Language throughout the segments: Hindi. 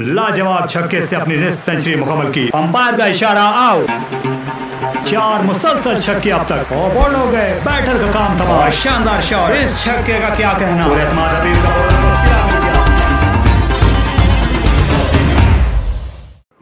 लाजवाब छक्के से अपनी रेस सेंचुरी मुकम्मल की। अंपायर का इशारा आउट। चार मुसलसल छक्के अब तक और बोल्ड हो गए। बैटर का काम थमा। शानदार शॉट। इस छक्के का क्या कहना।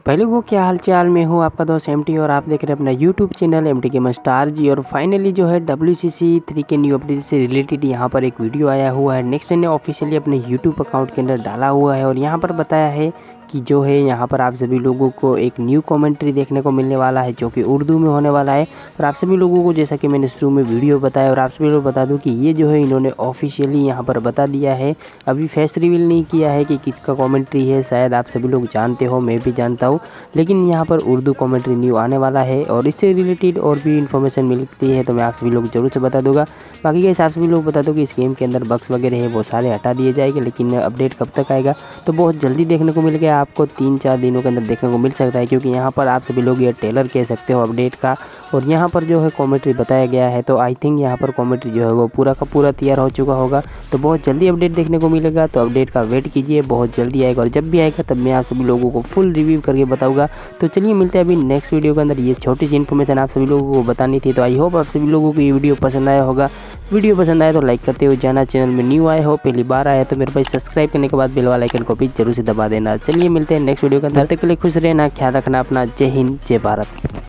पहले वो क्या हालचाल में हो, आपका दोस्त MT और आप देख रहे हैं अपना YouTube चैनल MT गेमर्स स्टारजी। और फाइनली जो है WCC3 के न्यू अपडेट से रिलेटेड यहाँ पर एक वीडियो आया हुआ है। नेक्स्ट ने ऑफिशियली अपने YouTube अकाउंट के अंदर डाला हुआ है और यहाँ पर बताया है कि जो है यहाँ पर आप सभी लोगों को एक न्यू कमेंट्री देखने को मिलने वाला है जो कि उर्दू में होने वाला है। और आप सभी लोगों को जैसा कि मैंने शुरू में वीडियो बताया और आप सभी लोग बता दूं कि ये जो है इन्होंने ऑफिशियली यहाँ पर बता दिया है। अभी फेस रिवील नहीं किया है कि किसका कमेंट्री है, शायद आप सभी लोग जानते हो, मैं भी जानता हूँ, लेकिन यहाँ पर उर्दू कमेंट्री न्यू आने वाला है और इससे रिलेटेड और भी इन्फॉर्मेशन मिलती है तो मैं आप सभी लोग जरूर से बता दूंगा। बाकी ये आप सभी लोग बता दो कि इस गेम के अंदर बग्स वगैरह है वो सारे हटा दिए जाएंगे, लेकिन अपडेट कब तक आएगा तो बहुत जल्दी देखने को मिल गया। आपको 3-4 दिनों के अंदर देखने को मिल सकता है क्योंकि यहाँ पर आप सभी लोग ये टेलर कह सकते हो अपडेट का। और यहाँ पर जो है कमेंट्री बताया गया है तो आई थिंक यहाँ पर कमेंट्री जो है वो पूरा का पूरा तैयार हो चुका होगा तो बहुत जल्दी अपडेट देखने को मिलेगा। तो अपडेट का वेट कीजिए, बहुत जल्दी आएगा और जब भी आएगा तब मैं आप सभी लोगों को फुल रिव्यू करके बताऊँगा। तो चलिए मिलते हैं अभी नेक्स्ट वीडियो के अंदर। ये छोटी सी इन्फॉर्मेशन आप सभी लोगों को बतानी थी तो आई होप आप सभी लोगों को ये वीडियो पसंद आया होगा। वीडियो पसंद आए तो लाइक करते हुए जाना, चैनल में न्यू आए हो, पहली बार आया तो मेरे भाई सब्सक्राइब करने के बाद बेल वाला आइकन को भी जरूर से दबा देना। चलिए मिलते हैं नेक्स्ट वीडियो के अंदर, तब तक के लिए खुश रहना, ख्याल रखना अपना। जय हिंद, जय भारत।